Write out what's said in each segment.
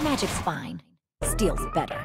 Magic's fine. Steel's better.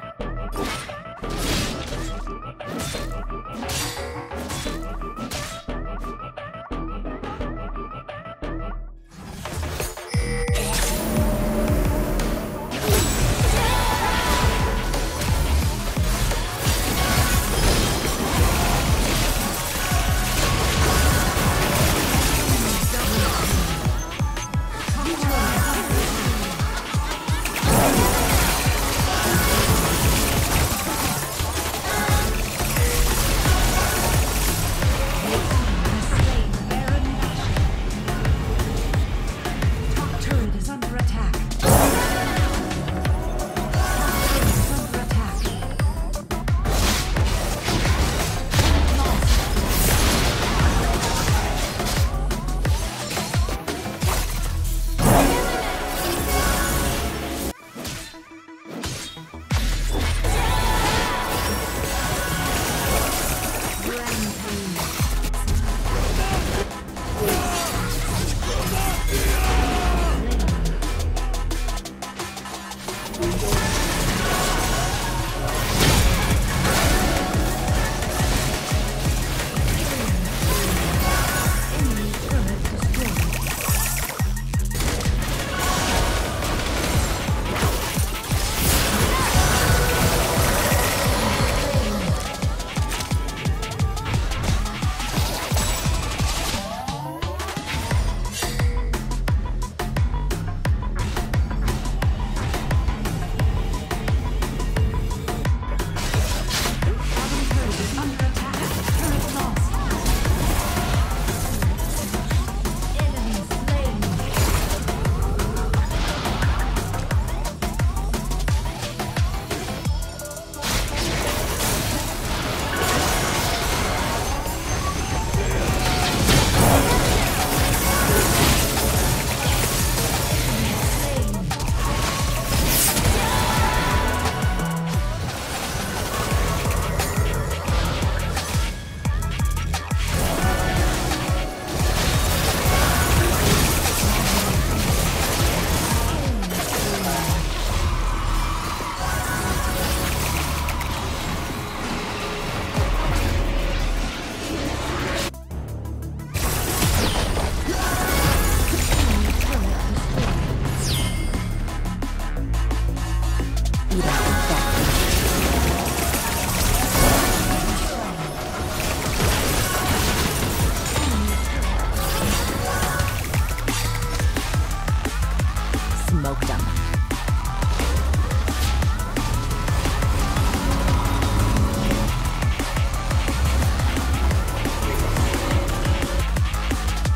smoked them.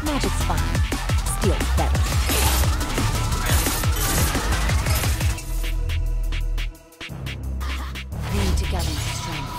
Magic's fine. Steel's better. Bring together strength.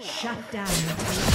Shut down.